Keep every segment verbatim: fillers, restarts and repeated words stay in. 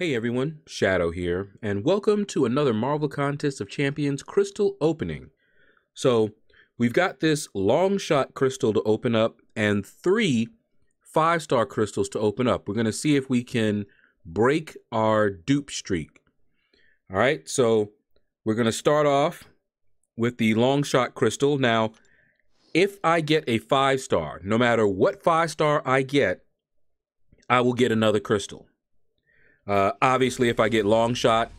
Hey everyone, Shadow here, and welcome to another Marvel Contest of Champions crystal opening. So, we've got this Longshot crystal to open up, and three five-star crystals to open up. We're going to see if we can break our dupe streak. Alright, so we're going to start off with the Longshot crystal. Now, if I get a five-star, no matter what five-star I get, I will get another crystal. Uh, obviously, if I get long shot,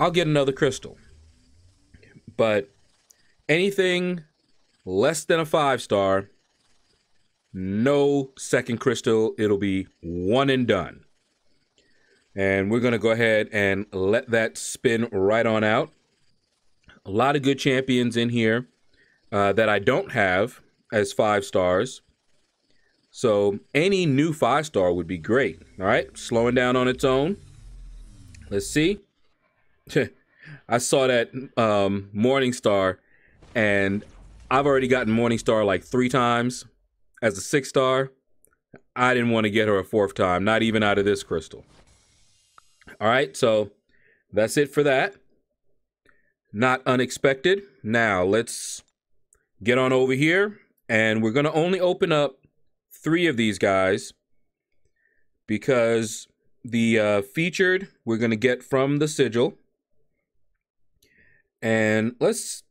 I'll get another crystal. But anything less than a five star, no second crystal. It'll be one and done. And we're going to go ahead and let that spin right on out. A lot of good champions in here uh, that I don't have as five stars. So any new five-star would be great. All right, slowing down on its own. Let's see. I saw that um, Morningstar, and I've already gotten Morningstar like three times as a six-star. I didn't want to get her a fourth time, not even out of this crystal. All right, so that's it for that. Not unexpected. Now let's get on over here, and we're going to only open up three of these guys because the uh, featured we're going to get from the sigil. And let's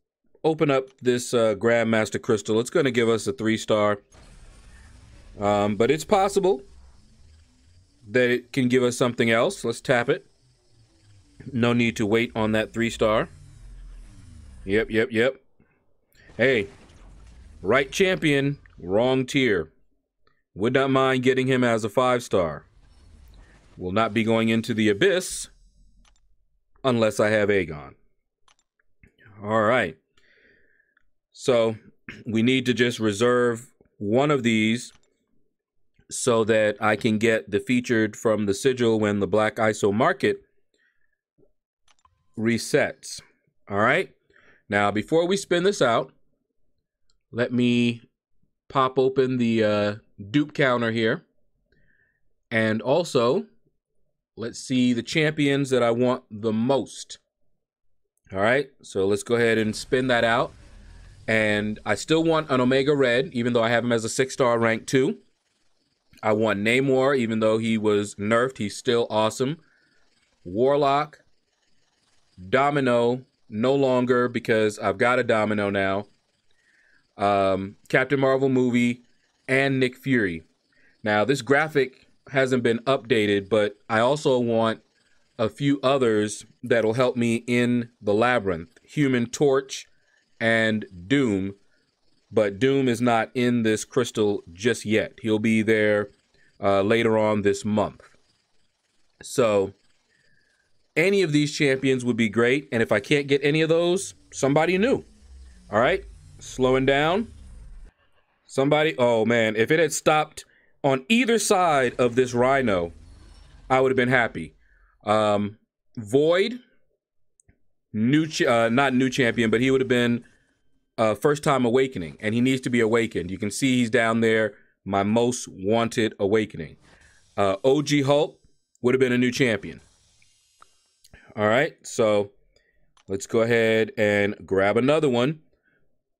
open up this uh, Grandmaster crystal. It's going to give us a three star, um, but it's possible that it can give us something else. Let's tap it. No need to wait on that three star. Yep, yep, yep. Hey, right champion, wrong tier. Would not mind getting him as a five-star. Will not be going into the Abyss unless I have Aegon. All right. So we need to just reserve one of these so that I can get the featured from the sigil when the Black I S O market resets. All right. Now, before we spin this out, let me pop open the uh, dupe counter here, and also let's see the champions that I want the most. All right, so let's go ahead and spin that out, and I still want an Omega Red, even though I have him as a six-star rank two. I want Namor, even though he was nerfed, he's still awesome. Warlock, Domino, no longer because I've got a Domino now. Um, Captain Marvel movie, and Nick Fury. Now, this graphic hasn't been updated, but I also want a few others that'll help me in the labyrinth. Human Torch and Doom, but Doom is not in this crystal just yet. He'll be there uh, later on this month. So, any of these champions would be great, and if I can't get any of those, somebody new. All right? Slowing down. Somebody, oh man, if it had stopped on either side of this rhino, I would have been happy. Um, Void, new, ch uh, not new champion, but he would have been uh, first time awakening, and he needs to be awakened. You can see he's down there, my most wanted awakening. Uh, O G Hulk would have been a new champion. All right, so let's go ahead and grab another one.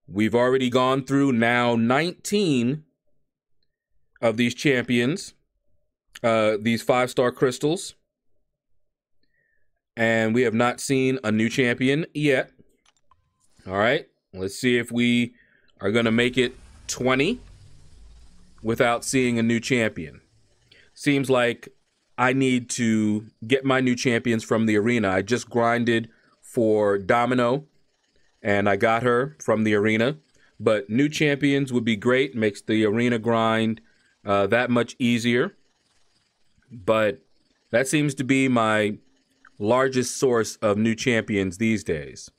We've already gone through now nineteen of these champions, uh, these five-star crystals. And we have not seen a new champion yet. All right, let's see if we are going to make it twenty without seeing a new champion. Seems like I need to get my new champions from the arena. I just grinded for Domino, and I got her from the arena. But new champions would be great. Makes the arena grind uh, that much easier. But that seems to be my largest source of new champions these days.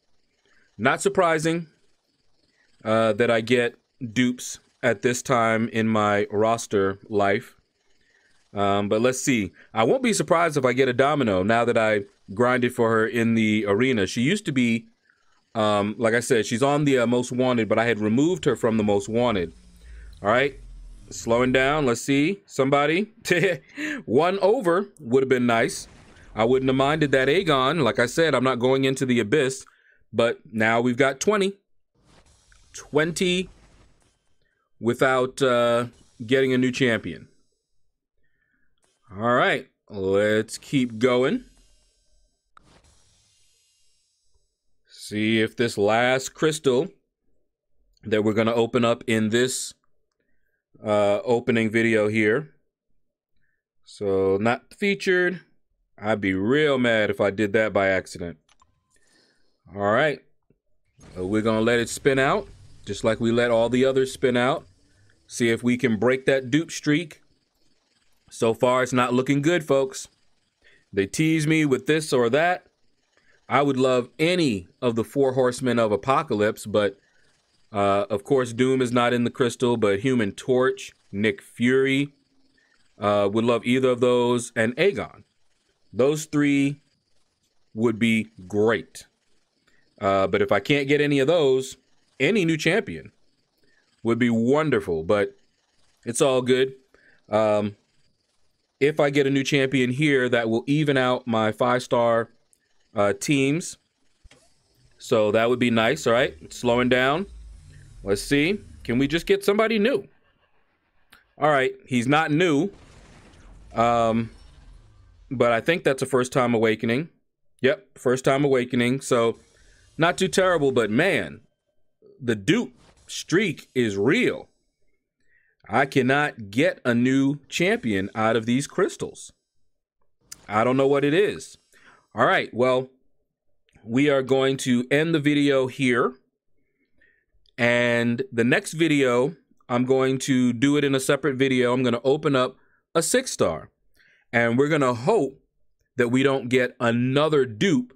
Not surprising uh, that I get dupes at this time in my roster life. Um, but let's see. I won't be surprised if I get a Domino now that I grinded for her in the arena. She used to be... Um, like I said, she's on the uh, most wanted, but I had removed her from the most wanted. All right, slowing down. Let's see. Somebody. One over would have been nice. I wouldn't have minded that Aegon. Like I said, I'm not going into the Abyss, but now we've got twenty. twenty without uh, getting a new champion. All right, let's keep going. See if this last crystal that we're going to open up in this uh, opening video here. So not featured. I'd be real mad if I did that by accident. All right, so we're going to let it spin out, just like we let all the others spin out. See if we can break that dupe streak. So far, it's not looking good, folks. They tease me with this or that. I would love any of the Four Horsemen of Apocalypse, but uh, of course, Doom is not in the crystal, but Human Torch, Nick Fury, uh, would love either of those, and Aegon. Those three would be great. Uh, but if I can't get any of those, any new champion would be wonderful, but it's all good. Um, if I get a new champion here, that will even out my five-star uh, teams. So that would be nice, all right? It's slowing down. Let's see. Can we just get somebody new? All right, he's not new, um, but I think that's a first-time awakening. Yep, first-time awakening. So not too terrible, but man, the dupe streak is real. I cannot get a new champion out of these crystals. I don't know what it is. All right, well, we are going to end the video here. And the next video, I'm going to do it in a separate video. I'm going to open up a six star. And we're going to hope that we don't get another dupe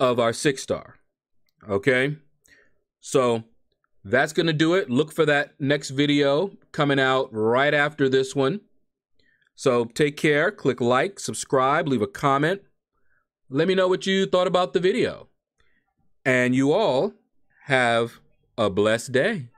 of our six star. Okay? So that's going to do it. Look for that next video coming out right after this one. So take care. Click like, subscribe, leave a comment. Let me know what you thought about the video. And you all have a blessed day.